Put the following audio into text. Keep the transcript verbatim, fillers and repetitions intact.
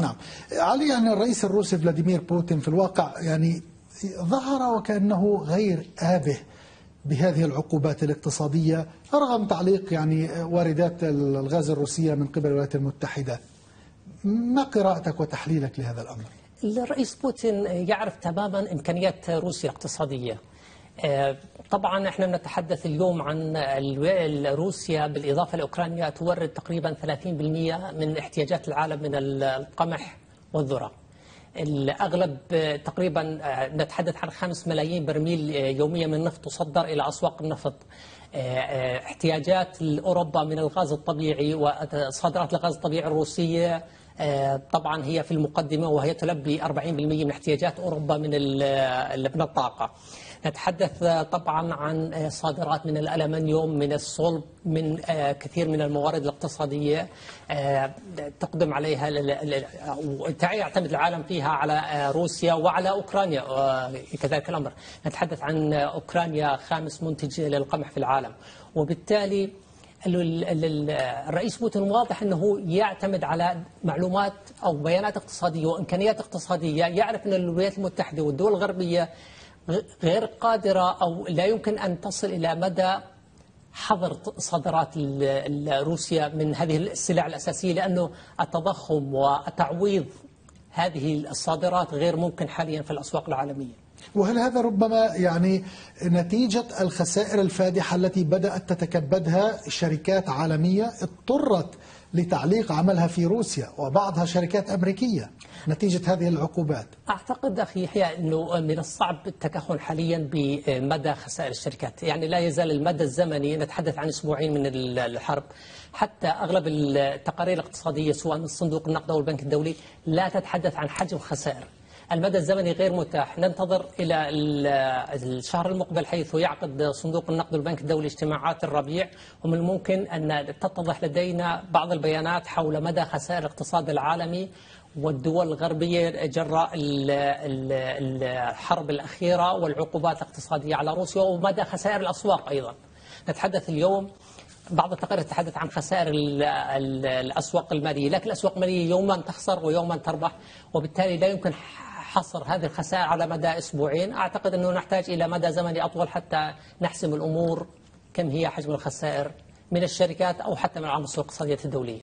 نعم، علي أن الرئيس الروسي فلاديمير بوتين في الواقع يعني ظهر وكأنه غير آبه بهذه العقوبات الاقتصادية رغم تعليق يعني واردات الغاز الروسية من قبل الولايات المتحدة. ما قراءتك وتحليلك لهذا الأمر؟ الرئيس بوتين يعرف تماما إمكانيات روسيا الاقتصادية. طبعا احنا بنتحدث اليوم عن روسيا بالاضافه لاوكرانيا تورد تقريبا ثلاثين بالمئة من احتياجات العالم من القمح والذره. الاغلب تقريبا نتحدث عن خمسة ملايين برميل يوميا من النفط تصدر الى اسواق النفط. احتياجات اوروبا من الغاز الطبيعي وصادرات الغاز الطبيعي الروسيه طبعا هي في المقدمه وهي تلبي أربعين بالمئة من احتياجات اوروبا من من الطاقه. نتحدث طبعا عن صادرات من الألمنيوم، من الصلب، من كثير من الموارد الاقتصادية تقدم عليها يعتمد العالم فيها على روسيا وعلى أوكرانيا كذلك الأمر. نتحدث عن أوكرانيا خامس منتج للقمح في العالم، وبالتالي الرئيس بوتين واضح أنه يعتمد على معلومات أو بيانات اقتصادية وإمكانيات اقتصادية. يعرف أن الولايات المتحدة والدول الغربية غير قادرة أو لا يمكن أن تصل إلى مدى حظر صادرات روسيا من هذه السلع الأساسية، لأنه التضخم وتعويض هذه الصادرات غير ممكن حاليا في الأسواق العالمية. وهل هذا ربما يعني نتيجة الخسائر الفادحة التي بدأت تتكبدها شركات عالمية اضطرت لتعليق عملها في روسيا وبعضها شركات أمريكية نتيجة هذه العقوبات؟ أعتقد أخي يحيى أنه من الصعب التكهن حاليا بمدى خسائر الشركات، يعني لا يزال المدى الزمني نتحدث عن أسبوعين من الحرب. حتى أغلب التقارير الاقتصادية سواء من صندوق النقد أو البنك الدولي لا تتحدث عن حجم خسائر. المدى الزمني غير متاح، ننتظر إلى الشهر المقبل حيث يعقد صندوق النقد والبنك الدولي اجتماعات الربيع، ومن الممكن أن تتضح لدينا بعض البيانات حول مدى خسائر الاقتصاد العالمي والدول الغربية جراء الحرب الأخيرة والعقوبات الاقتصادية على روسيا ومدى خسائر الأسواق أيضا. نتحدث اليوم بعض التقارير تتحدث عن خسائر الأسواق المالية، لكن الأسواق المالية يوما تخسر ويوما تربح، وبالتالي لا يمكن حصر هذه الخسائر على مدى أسبوعين. أعتقد أنه نحتاج إلى مدى زمني أطول حتى نحسم الأمور كم هي حجم الخسائر من الشركات أو حتى من العوامل السوق الاقتصادية الدولية.